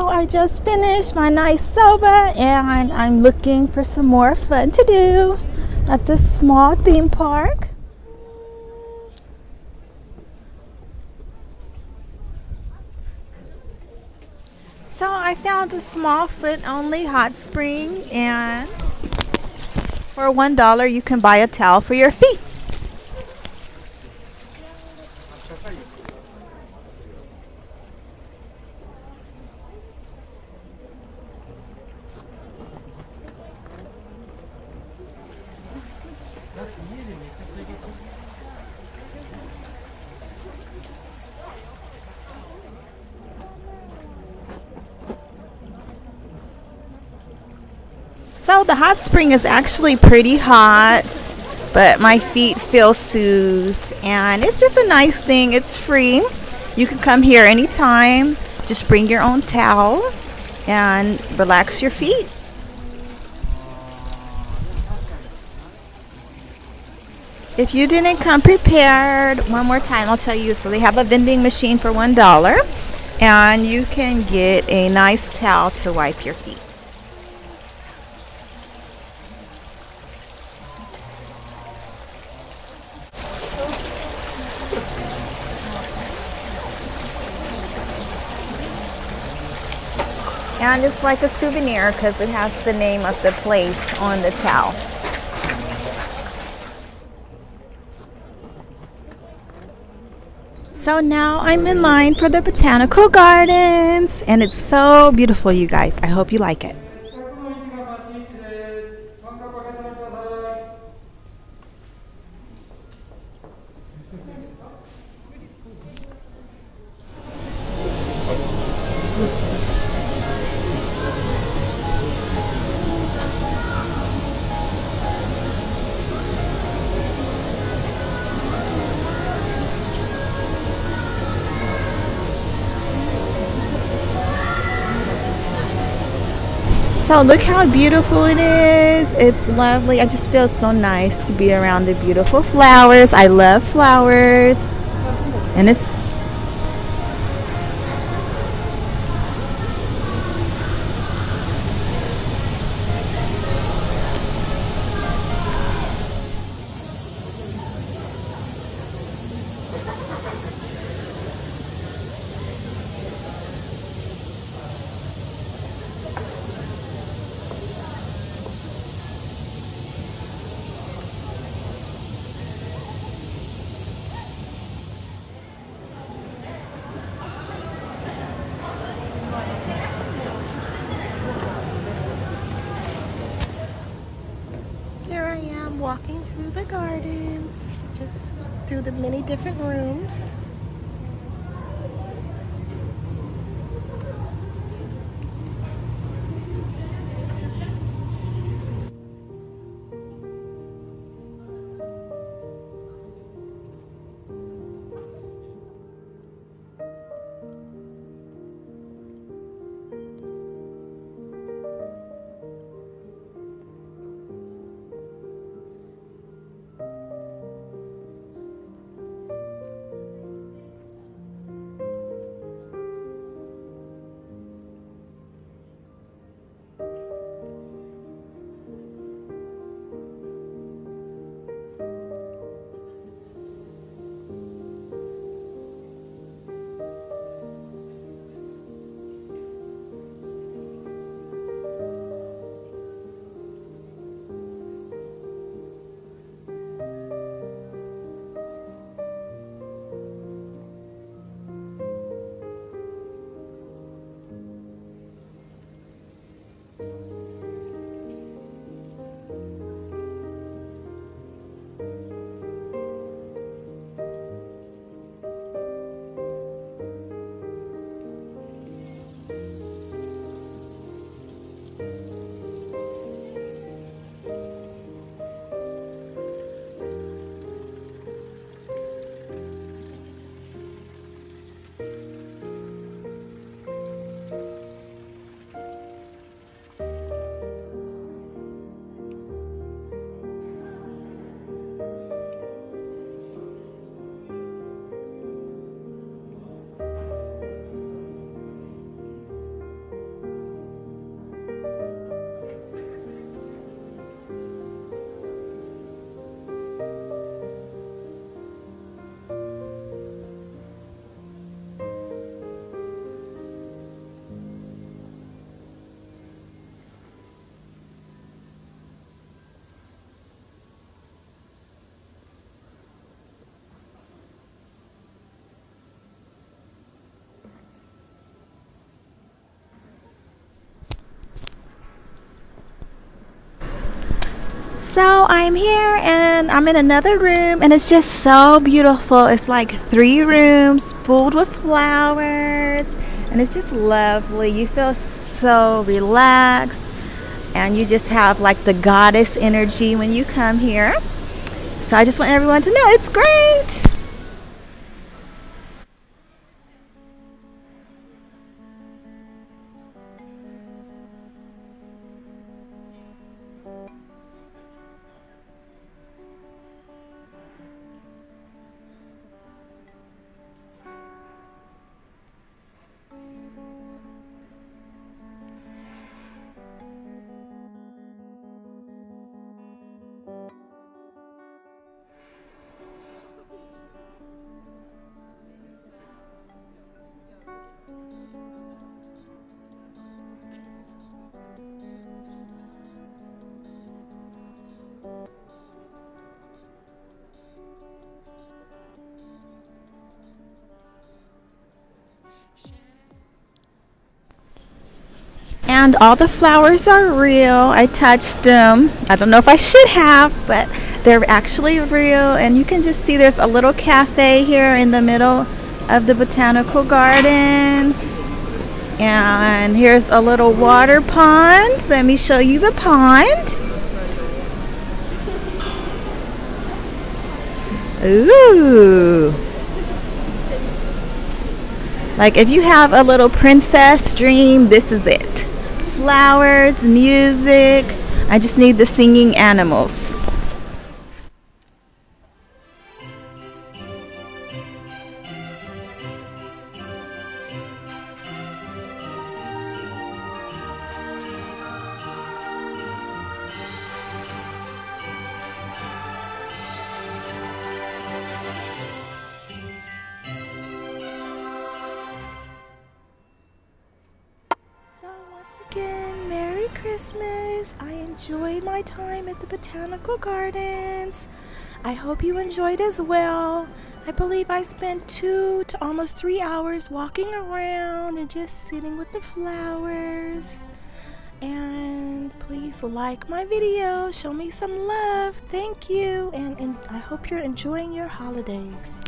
So I just finished my nice soba and I'm looking for some more fun to do at this small theme park. So I found a small foot only hot spring, and for $1 you can buy a towel for your feet. So the hot spring is actually pretty hot, but my feet feel soothed, and it's just a nice thing. It's free. You can come here anytime. Just bring your own towel and relax your feet. If you didn't come prepared, one more time I'll tell you. So they have a vending machine for $1, and you can get a nice towel to wipe your feet. And it's like a souvenir because it has the name of the place on the towel. So now I'm in line for the botanical gardens, and it's so beautiful, you guys. I hope you like it. So look how beautiful it is. It's lovely. I just feel so nice to be around the beautiful flowers. I love flowers. And it's walking through the gardens, just through the many different rooms. So I'm here and I'm in another room, and it's just so beautiful. It's like 3 rooms filled with flowers, and it's just lovely. You feel so relaxed, and you just have like the goddess energy when you come here. So I just want everyone to know it's great. And all the flowers are real. I touched them. I don't know if I should have, but they're actually real. And you can just see there's a little cafe here in the middle of the botanical gardens. And here's a little water pond. Let me show you the pond. Ooh. Like if you have a little princess dream, this is it. Flowers, music. I just need the singing animals. So once again, Merry Christmas. I enjoyed my time at the Botanical Gardens. I hope you enjoyed as well. I believe I spent 2 to almost 3 hours walking around and just sitting with the flowers. And please like my video, show me some love. Thank you, and I hope you're enjoying your holidays.